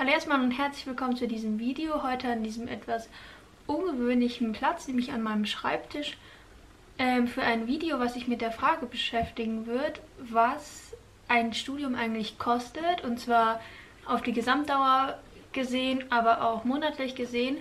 Hallo erstmal und herzlich willkommen zu diesem Video. Heute an diesem etwas ungewöhnlichen Platz, nämlich an meinem Schreibtisch, für ein Video, was sich mit der Frage beschäftigen wird, was ein Studium eigentlich kostet, und zwar auf die Gesamtdauer gesehen, aber auch monatlich gesehen.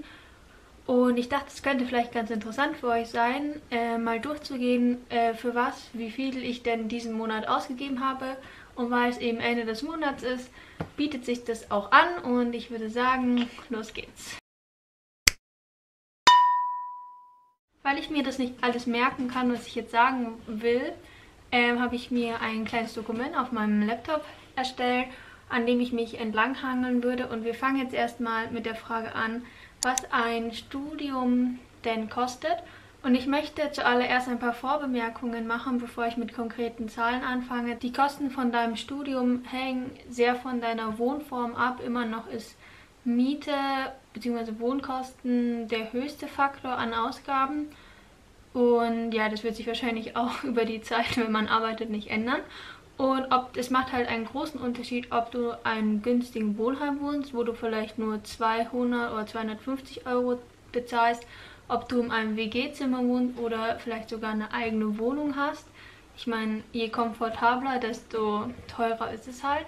Und ich dachte, es könnte vielleicht ganz interessant für euch sein, mal durchzugehen, für was, wie viel ich denn diesen Monat ausgegeben habe. Und weil es eben Ende des Monats ist, bietet sich das auch an. Und ich würde sagen, los geht's. Weil ich mir das nicht alles merken kann, was ich jetzt sagen will, habe ich mir ein kleines Dokument auf meinem Laptop erstellt, an dem ich mich entlanghangeln würde. Und wir fangen jetzt erstmal mit der Frage an, was ein Studium denn kostet. Und ich möchte zuallererst ein paar Vorbemerkungen machen, bevor ich mit konkreten Zahlen anfange. Die Kosten von deinem Studium hängen sehr von deiner Wohnform ab. Immer noch ist Miete bzw. Wohnkosten der höchste Faktor an Ausgaben. Und ja, das wird sich wahrscheinlich auch über die Zeit, wenn man arbeitet, nicht ändern. Und es macht halt einen großen Unterschied, ob du einen günstigen Wohnheim wohnst, wo du vielleicht nur 200 oder 250 Euro bezahlst, ob du in einem WG-Zimmer wohnst oder vielleicht sogar eine eigene Wohnung hast. Ich meine, je komfortabler, desto teurer ist es halt.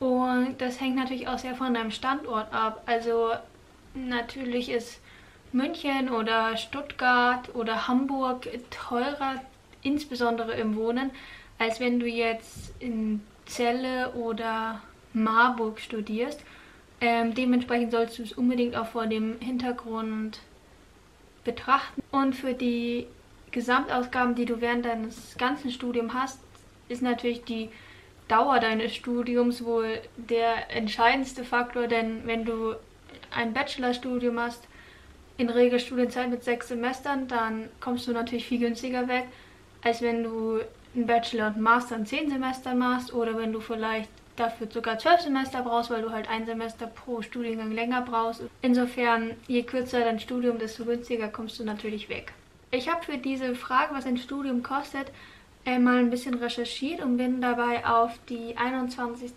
Und das hängt natürlich auch sehr von deinem Standort ab. Also natürlich ist München oder Stuttgart oder Hamburg teurer, insbesondere im Wohnen, als wenn du jetzt in Celle oder Marburg studierst. Dementsprechend sollst du es unbedingt auch vor dem Hintergrund betrachten. Und für die Gesamtausgaben, die du während deines ganzen Studiums hast, ist natürlich die Dauer deines Studiums wohl der entscheidendste Faktor. Denn wenn du ein Bachelorstudium hast, in reger Studienzeit mit 6 Semestern, dann kommst du natürlich viel günstiger weg, als wenn du einen Bachelor und Master in 10 Semestern machst, oder wenn du vielleicht dafür sogar 12 Semester brauchst, weil du halt ein Semester pro Studiengang länger brauchst. Insofern, je kürzer dein Studium, desto günstiger kommst du natürlich weg. Ich habe für diese Frage, was ein Studium kostet, mal ein bisschen recherchiert und bin dabei auf die 21.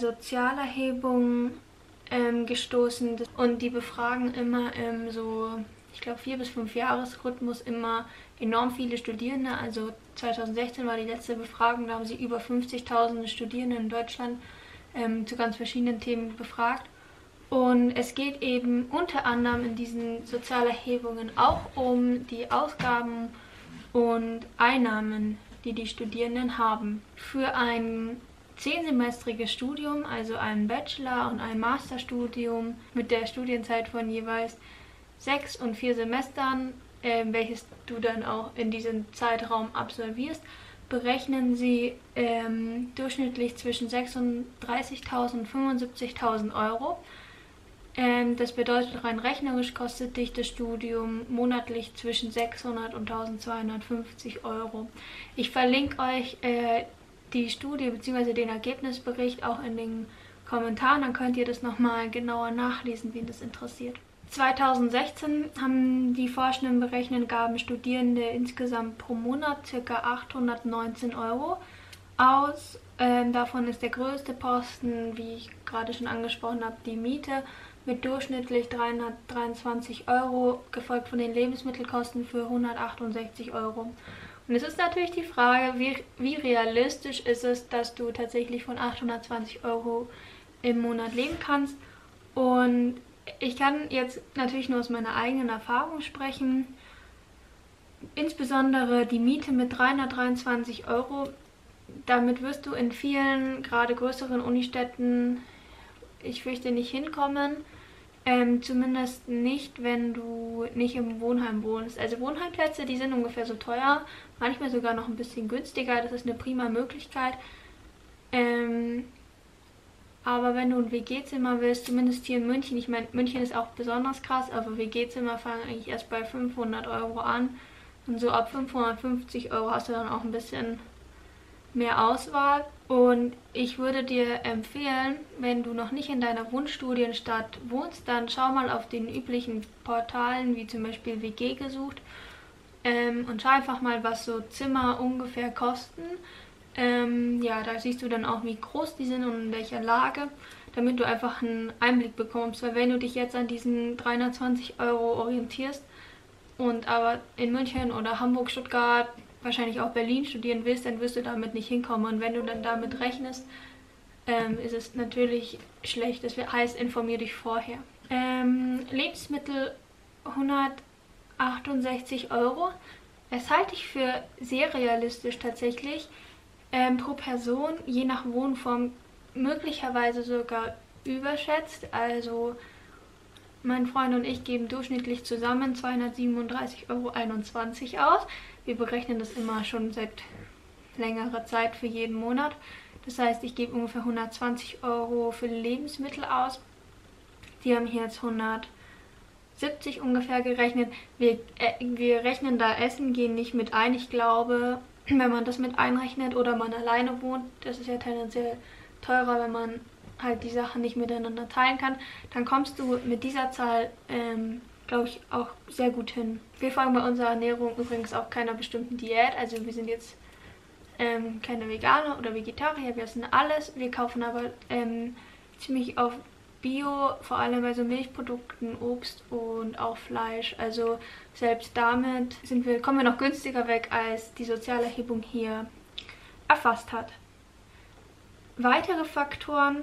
Sozialerhebung gestoßen. Und die befragen immer ich glaube 4- bis 5-Jahres-Rhythmus immer enorm viele Studierende. Also 2016 war die letzte Befragung, da haben sie über 50.000 Studierende in Deutschland zu ganz verschiedenen Themen befragt. Und es geht eben unter anderem in diesen Sozialerhebungen auch um die Ausgaben und Einnahmen, die die Studierenden haben. Für ein 10-semestriges Studium, also ein Bachelor- und ein Masterstudium mit der Studienzeit von jeweils 6 und 4 Semestern, welches du dann auch in diesem Zeitraum absolvierst, berechnen sie durchschnittlich zwischen 36.000 und 75.000 Euro. Das bedeutet, rein rechnerisch kostet dich das Studium monatlich zwischen 600 und 1250 Euro. Ich verlinke euch die Studie bzw. den Ergebnisbericht auch in den Kommentaren, dann könnt ihr das nochmal genauer nachlesen, wen das interessiert. 2016 haben die Forschenden berechnet, gaben Studierende insgesamt pro Monat ca. 819 Euro aus. Davon ist der größte Posten, wie ich gerade schon angesprochen habe, die Miete mit durchschnittlich 323 Euro, gefolgt von den Lebensmittelkosten für 168 Euro. Und es ist natürlich die Frage, wie realistisch ist es, dass du tatsächlich von 820 Euro im Monat leben kannst. Und ich kann jetzt natürlich nur aus meiner eigenen Erfahrung sprechen. Insbesondere die Miete mit 323 Euro. Damit wirst du in vielen, gerade größeren Unistädten, ich fürchte, nicht hinkommen. Zumindest nicht, wenn du nicht im Wohnheim wohnst. Also Wohnheimplätze, die sind ungefähr so teuer, manchmal sogar noch ein bisschen günstiger. Das ist eine prima Möglichkeit. Aber wenn du ein WG-Zimmer willst, zumindest hier in München, ich meine, München ist auch besonders krass, aber WG-Zimmer fangen eigentlich erst bei 500 Euro an. Und so ab 550 Euro hast du dann auch ein bisschen mehr Auswahl. Und ich würde dir empfehlen, wenn du noch nicht in deiner Wunschstudienstadt wohnst, dann schau mal auf den üblichen Portalen, wie zum Beispiel WG gesucht, und schau einfach mal, was so Zimmer ungefähr kosten. Ja, da siehst du dann auch, wie groß die sind und in welcher Lage. damit du einfach einen Einblick bekommst. Weil wenn du dich jetzt an diesen 320 € orientierst und aber in München oder Hamburg, Stuttgart, wahrscheinlich auch Berlin studieren willst, dann wirst du damit nicht hinkommen. Und wenn du dann damit rechnest, ist es natürlich schlecht. Das heißt, informier dich vorher. Lebensmittel 168 €. Das halte ich für sehr realistisch tatsächlich. Pro Person, je nach Wohnform, möglicherweise sogar überschätzt. Also mein Freund und ich geben durchschnittlich zusammen 237,21 € aus. Wir berechnen das immer schon seit längerer Zeit für jeden Monat. Das heißt, ich gebe ungefähr 120 € für Lebensmittel aus. Die haben hier jetzt 170 ungefähr gerechnet. Wir rechnen da Essen gehen nicht mit ein. Ich glaube, wenn man das mit einrechnet oder man alleine wohnt, das ist ja tendenziell teurer, wenn man halt die Sachen nicht miteinander teilen kann, dann kommst du mit dieser Zahl, glaube ich, auch sehr gut hin. Wir folgen bei unserer Ernährung übrigens auch keiner bestimmten Diät. Also wir sind jetzt keine Veganer oder Vegetarier, wir essen alles. Wir kaufen aber ziemlich auf Bio, vor allem bei so Milchprodukten, Obst und auch Fleisch. Also selbst damit kommen wir noch günstiger weg, als die Sozialerhebung hier erfasst hat. Weitere Faktoren,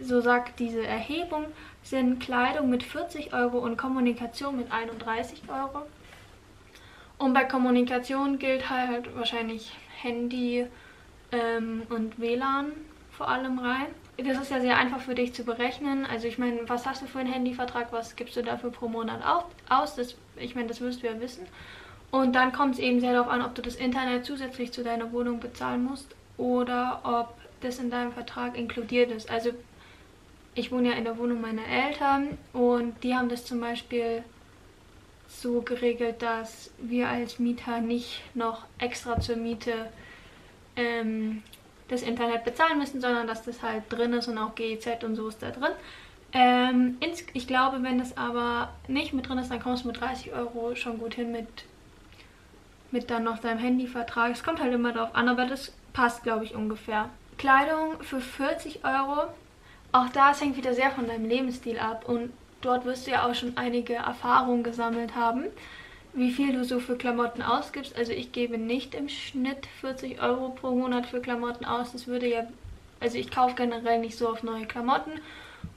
so sagt diese Erhebung, sind Kleidung mit 40 € und Kommunikation mit 31 €. Und bei Kommunikation gilt halt wahrscheinlich Handy und WLAN vor allem rein. Das ist ja sehr einfach für dich zu berechnen. Also ich meine, was hast du für einen Handyvertrag, was gibst du dafür pro Monat aus? Ich meine, das wirst du ja wissen. Und dann kommt es eben sehr darauf an, ob du das Internet zusätzlich zu deiner Wohnung bezahlen musst oder ob das in deinem Vertrag inkludiert ist. Also ich wohne ja in der Wohnung meiner Eltern und die haben das zum Beispiel so geregelt, dass wir als Mieter nicht noch extra zur Miete das Internet bezahlen müssen, sondern dass das halt drin ist und auch GEZ und so ist da drin. Ich glaube, wenn das aber nicht mit drin ist, dann kommst du mit 30 € schon gut hin mit dann noch deinem Handyvertrag. Es kommt halt immer darauf an, aber das passt, glaube ich, ungefähr. Kleidung für 40 €. Auch das hängt wieder sehr von deinem Lebensstil ab und dort wirst du ja auch schon einige Erfahrungen gesammelt haben, wie viel du so für Klamotten ausgibst. Also ich gebe nicht im Schnitt 40 € pro Monat für Klamotten aus. Das würde ja, also ich kaufe generell nicht so oft neue Klamotten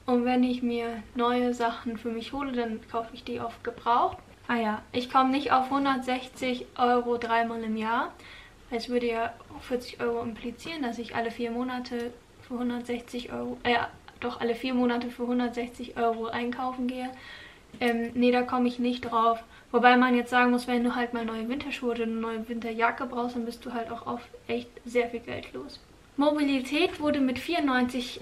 und wenn ich mir neue Sachen für mich hole, dann kaufe ich die auf gebraucht. Ah ja, ich komme nicht auf 160 € dreimal im Jahr. Es würde ja 40 € implizieren, dass ich alle 4 Monate für 160 €, alle 4 Monate für 160 € einkaufen gehe. Nee, da komme ich nicht drauf. Wobei man jetzt sagen muss, wenn du halt mal neue Winterschuhe oder eine neue Winterjacke brauchst, dann bist du halt auch oft echt sehr viel Geld los. Mobilität wurde mit 94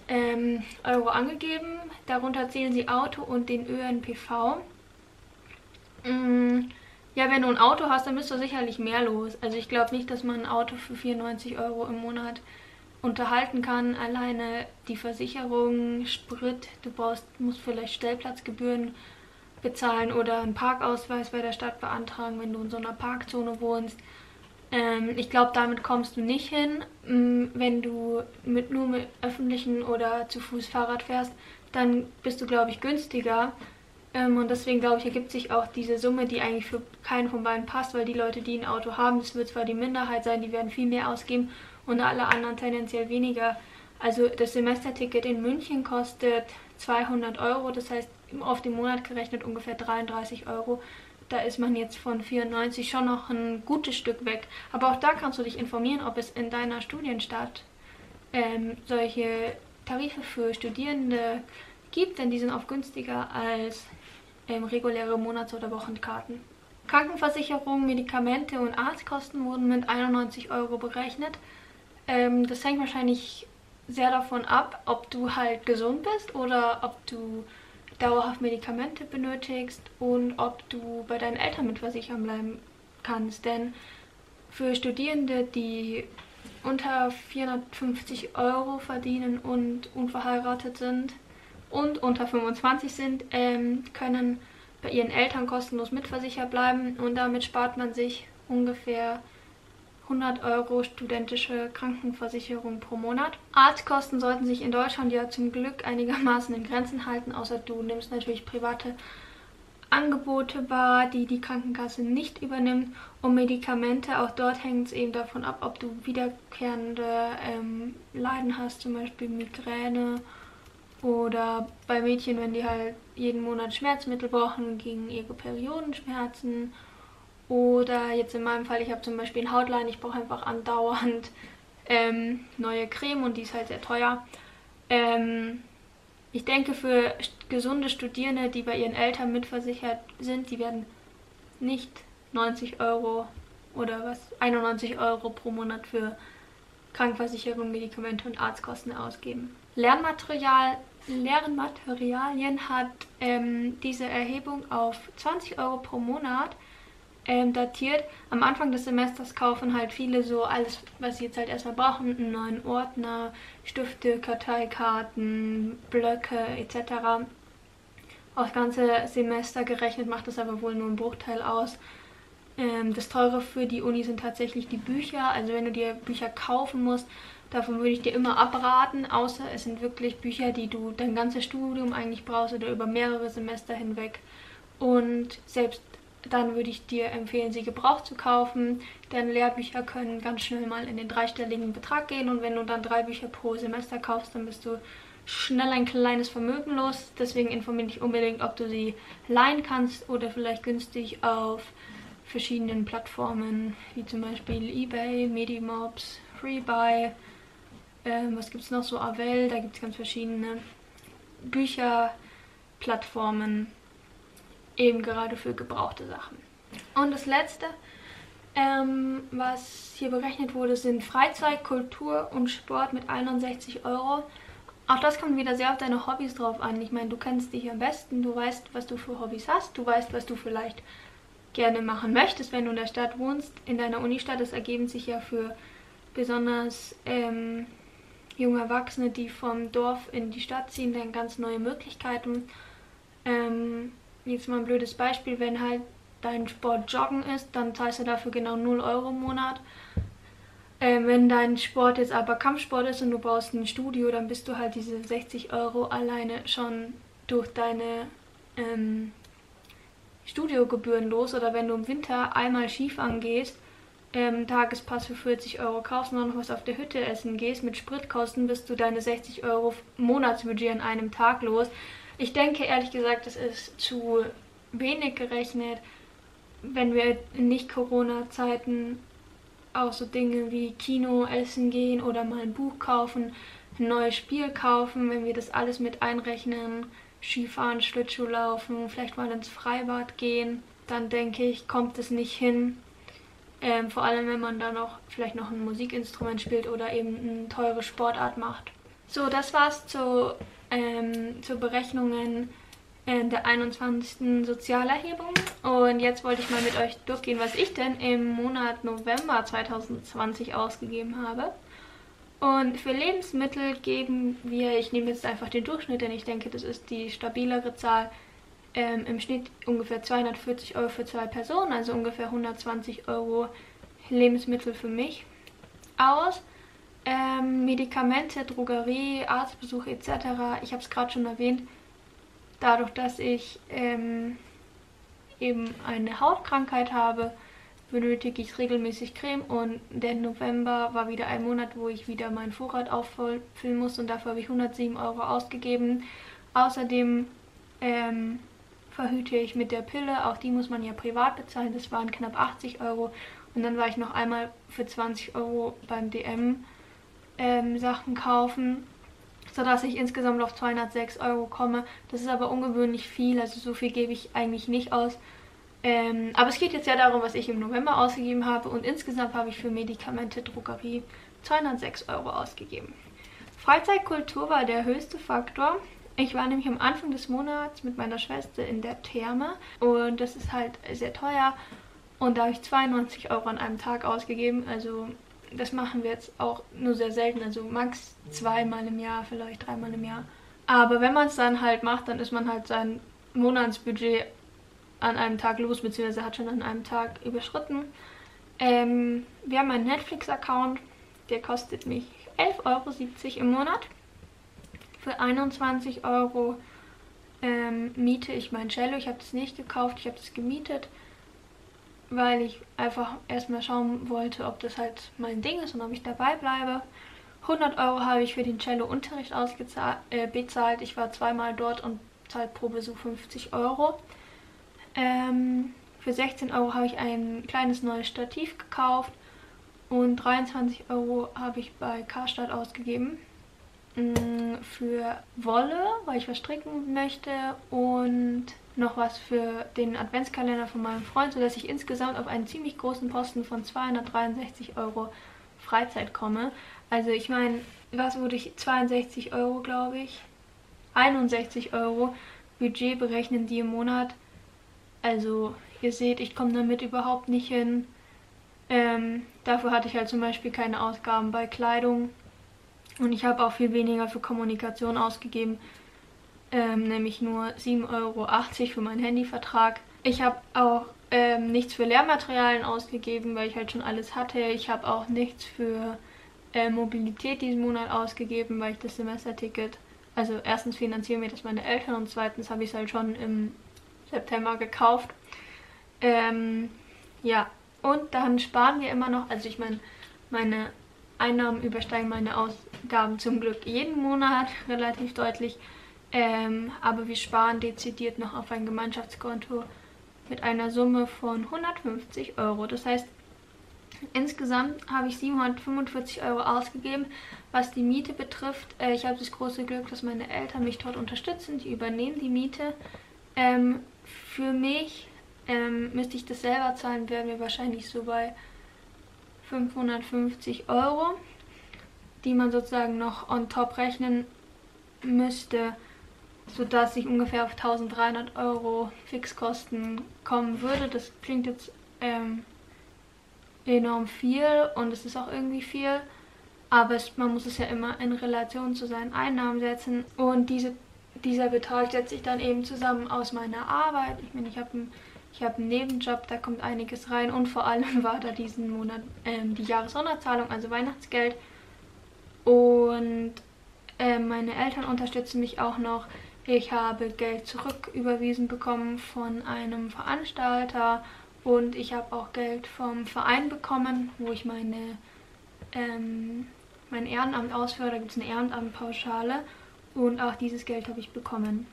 € angegeben. Darunter zählen sie Auto und den ÖPNV. Ja, wenn du ein Auto hast, dann bist du sicherlich mehr los. Also ich glaube nicht, dass man ein Auto für 94 € im Monat unterhalten kann. Alleine die Versicherung, Sprit, musst vielleicht Stellplatzgebühren bezahlen oder einen Parkausweis bei der Stadt beantragen, wenn du in so einer Parkzone wohnst. Ich glaube, damit kommst du nicht hin. Wenn du nur mit öffentlichen oder zu Fuß Fahrrad fährst, dann bist du, glaube ich, günstiger. Und deswegen, glaube ich, ergibt sich auch diese Summe, die eigentlich für keinen von beiden passt, weil die Leute, die ein Auto haben, das wird zwar die Minderheit sein, die werden viel mehr ausgeben und alle anderen tendenziell weniger. Also das Semesterticket in München kostet 200 €, das heißt auf den Monat gerechnet ungefähr 33 €. Da ist man jetzt von 94 schon noch ein gutes Stück weg. Aber auch da kannst du dich informieren, ob es in deiner Studienstadt solche Tarife für Studierende gibt, denn die sind oft günstiger als reguläre Monats- oder Wochenkarten. Krankenversicherung, Medikamente und Arztkosten wurden mit 91 € berechnet. Das hängt wahrscheinlich sehr davon ab, ob du halt gesund bist oder ob du dauerhaft Medikamente benötigst und ob du bei deinen Eltern mitversichern bleiben kannst. Denn für Studierende, die unter 450 € verdienen und unverheiratet sind, und unter 25 sind, können bei ihren Eltern kostenlos mitversichert bleiben und damit spart man sich ungefähr 100 € studentische Krankenversicherung pro Monat. Arztkosten sollten sich in Deutschland ja zum Glück einigermaßen in Grenzen halten, außer du nimmst natürlich private Angebote wahr, die die Krankenkasse nicht übernimmt, und Medikamente, auch dort hängt es eben davon ab, ob du wiederkehrende Leiden hast, zum Beispiel Migräne oder bei Mädchen, wenn die halt jeden Monat Schmerzmittel brauchen gegen ihre Periodenschmerzen. Oder jetzt in meinem Fall, ich habe zum Beispiel ein Hautleiden, ich brauche einfach andauernd neue Creme und die ist halt sehr teuer. Ich denke, für gesunde Studierende, die bei ihren Eltern mitversichert sind, die werden nicht 90 € oder 91 € pro Monat für Krankenversicherung, Medikamente und Arztkosten ausgeben. Lernmaterialien hat diese Erhebung auf 20 € pro Monat datiert. Am Anfang des Semesters kaufen halt viele so alles, was sie jetzt halt erstmal brauchen, einen neuen Ordner, Stifte, Karteikarten, Blöcke etc. Aufs ganze Semester gerechnet macht das aber wohl nur einen Bruchteil aus. Das Teure für die Uni sind tatsächlich die Bücher, also wenn du dir Bücher kaufen musst, davon würde ich dir immer abraten, außer es sind wirklich Bücher, die du dein ganzes Studium eigentlich brauchst oder über mehrere Semester hinweg, und selbst dann würde ich dir empfehlen, sie gebraucht zu kaufen, denn Lehrbücher können ganz schnell mal in den dreistelligen Betrag gehen, und wenn du dann 3 Bücher pro Semester kaufst, dann bist du schnell ein kleines Vermögen los. Deswegen informiere dich unbedingt, ob du sie leihen kannst oder vielleicht günstig auf verschiedenen Plattformen, wie zum Beispiel eBay, Medimobs, Freebuy, was gibt es noch so, Avel, da gibt es ganz verschiedene Bücherplattformen, eben gerade für gebrauchte Sachen. Und das letzte, was hier berechnet wurde, sind Freizeit, Kultur und Sport mit 61 €. Auch das kommt wieder sehr auf deine Hobbys drauf an. Ich meine, du kennst dich am besten, du weißt, was du für Hobbys hast, du weißt, was du vielleicht gerne machen möchtest, wenn du in der Stadt wohnst. In deiner Unistadt, das ergeben sich ja für besonders junge Erwachsene, die vom Dorf in die Stadt ziehen, dann ganz neue Möglichkeiten. Jetzt mal ein blödes Beispiel, wenn halt dein Sport Joggen ist, dann zahlst du dafür genau 0 € im Monat. Wenn dein Sport jetzt aber Kampfsport ist und du brauchst ein Studio, dann bist du halt diese 60 € alleine schon durch deine Studiogebühren los. Oder wenn du im Winter einmal Skifahren gehst, Tagespass für 40 € kaufst und dann noch was auf der Hütte essen gehst, mit Spritkosten bist du deine 60 € Monatsbudget an einem Tag los. Ich denke ehrlich gesagt, das ist zu wenig gerechnet, wenn wir in Nicht-Corona-Zeiten auch so Dinge wie Kino, essen gehen oder mal ein Buch kaufen, ein neues Spiel kaufen, wenn wir das alles mit einrechnen, Skifahren, Schlittschuhlaufen, vielleicht mal ins Freibad gehen, dann denke ich, kommt es nicht hin. Vor allem, wenn man dann auch vielleicht noch ein Musikinstrument spielt oder eben eine teure Sportart macht. So, das war's zu Berechnungen der 21. Sozialerhebung, und jetzt wollte ich mal mit euch durchgehen, was ich denn im Monat November 2020 ausgegeben habe. Und für Lebensmittel geben wir, ich nehme jetzt einfach den Durchschnitt, denn ich denke, das ist die stabilere Zahl, im Schnitt ungefähr 240 € für 2 Personen, also ungefähr 120 € Lebensmittel für mich aus. Medikamente, Drogerie, Arztbesuche etc. Ich habe es gerade schon erwähnt, dadurch, dass ich eben eine Hautkrankheit habe, benötige ich regelmäßig Creme, und der November war wieder ein Monat, wo ich wieder meinen Vorrat auffüllen muss, und dafür habe ich 107 € ausgegeben. Außerdem verhüte ich mit der Pille, auch die muss man ja privat bezahlen, das waren knapp 80 €, und dann war ich noch einmal für 20 € beim DM Sachen kaufen, sodass ich insgesamt auf 206 € komme. Das ist aber ungewöhnlich viel, also so viel gebe ich eigentlich nicht aus. Aber es geht jetzt ja darum, was ich im November ausgegeben habe, und insgesamt habe ich für Medikamente, Drogerie 206 € ausgegeben. Freizeitkultur war der höchste Faktor. Ich war nämlich am Anfang des Monats mit meiner Schwester in der Therme, und das ist halt sehr teuer, und da habe ich 92 € an einem Tag ausgegeben, also das machen wir jetzt auch nur sehr selten, also max 2-mal im Jahr, vielleicht 3-mal im Jahr. Aber wenn man es dann halt macht, dann ist man halt sein Monatsbudget an einem Tag los, beziehungsweise hat schon an einem Tag überschritten. Wir haben einen Netflix-Account, der kostet mich 11,70 € im Monat. Für 21 € miete ich mein Cello. Ich habe es nicht gekauft, ich habe es gemietet, weil ich einfach erstmal schauen wollte, ob das halt mein Ding ist und ob ich dabei bleibe. 100 € habe ich für den Cello-Unterricht bezahlt. Ich war zweimal dort und zahlt pro Besuch 50 €. Für 16 € habe ich ein kleines neues Stativ gekauft und 23 € habe ich bei Karstadt ausgegeben für Wolle, weil ich was stricken möchte, und noch was für den Adventskalender von meinem Freund, sodass ich insgesamt auf einen ziemlich großen Posten von 263 € Freizeit komme. Also ich meine, was wurde ich? 62 €, glaube ich. 61 € Budget berechnen die im Monat. Also ihr seht, ich komme damit überhaupt nicht hin. Dafür hatte ich halt zum Beispiel keine Ausgaben bei Kleidung. Und ich habe auch viel weniger für Kommunikation ausgegeben. Nämlich nur 7,80 € für meinen Handyvertrag. Ich habe auch nichts für Lehrmaterialien ausgegeben, weil ich halt schon alles hatte. Ich habe auch nichts für Mobilität diesen Monat ausgegeben, weil ich das Semesterticket... Also erstens finanzieren mir das meine Eltern und zweitens habe ich es halt schon im September gekauft. Ja, und dann sparen wir immer noch, also ich meine, meine Einnahmen übersteigen meine Ausgaben zum Glück jeden Monat relativ deutlich. Aber wir sparen dezidiert noch auf ein Gemeinschaftskonto mit einer Summe von 150 €. Das heißt, insgesamt habe ich 745 € ausgegeben, was die Miete betrifft. Ich habe das große Glück, dass meine Eltern mich dort unterstützen. Die übernehmen die Miete. Für mich müsste ich das selber zahlen, wären wir wahrscheinlich so bei 550 €, die man sozusagen noch on top rechnen müsste, sodass ich ungefähr auf 1300 € Fixkosten kommen würde. Das klingt jetzt... enorm viel und es ist auch irgendwie viel, aber man muss es ja immer in Relation zu seinen Einnahmen setzen, und dieser Betrag setze ich dann eben zusammen aus meiner Arbeit. Ich meine, ich habe einen Nebenjob, da kommt einiges rein, und vor allem war da diesen Monat die Jahressonderzahlung, also Weihnachtsgeld, und meine Eltern unterstützen mich auch noch. Ich habe Geld zurücküberwiesen bekommen von einem Veranstalter. Und ich habe auch Geld vom Verein bekommen, wo ich mein Ehrenamt ausführe. Da gibt es eine Ehrenamtpauschale. Und auch dieses Geld habe ich bekommen.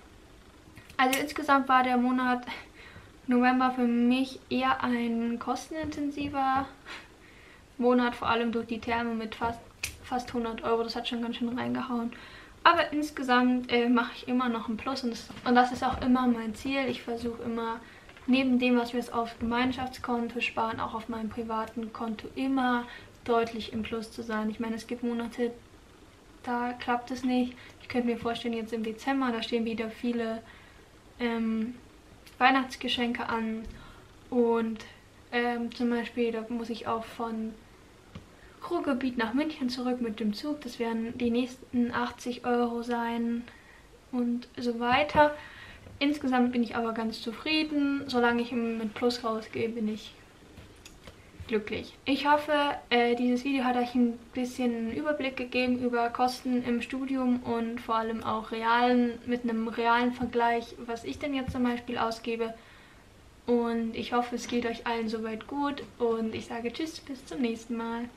Also insgesamt war der Monat November für mich eher ein kostenintensiver Monat. Vor allem durch die Therme mit fast 100 €. Das hat schon ganz schön reingehauen. Aber insgesamt mache ich immer noch einen Plus. Und das ist auch immer mein Ziel. Ich versuche immer... Neben dem, was wir jetzt auf Gemeinschaftskonto sparen, auch auf meinem privaten Konto immer deutlich im Plus zu sein. Ich meine, es gibt Monate, da klappt es nicht. Ich könnte mir vorstellen, jetzt im Dezember, da stehen wieder viele Weihnachtsgeschenke an. Und zum Beispiel, da muss ich auch von Ruhrgebiet nach München zurück mit dem Zug. Das werden die nächsten 80 € sein und so weiter. Insgesamt bin ich aber ganz zufrieden. Solange ich mit Plus rausgehe, bin ich glücklich. Ich hoffe, dieses Video hat euch ein bisschen einen Überblick gegeben über Kosten im Studium und vor allem auch mit einem realen Vergleich, was ich denn jetzt zum Beispiel ausgebe. Und ich hoffe, es geht euch allen soweit gut. Und ich sage Tschüss, bis zum nächsten Mal.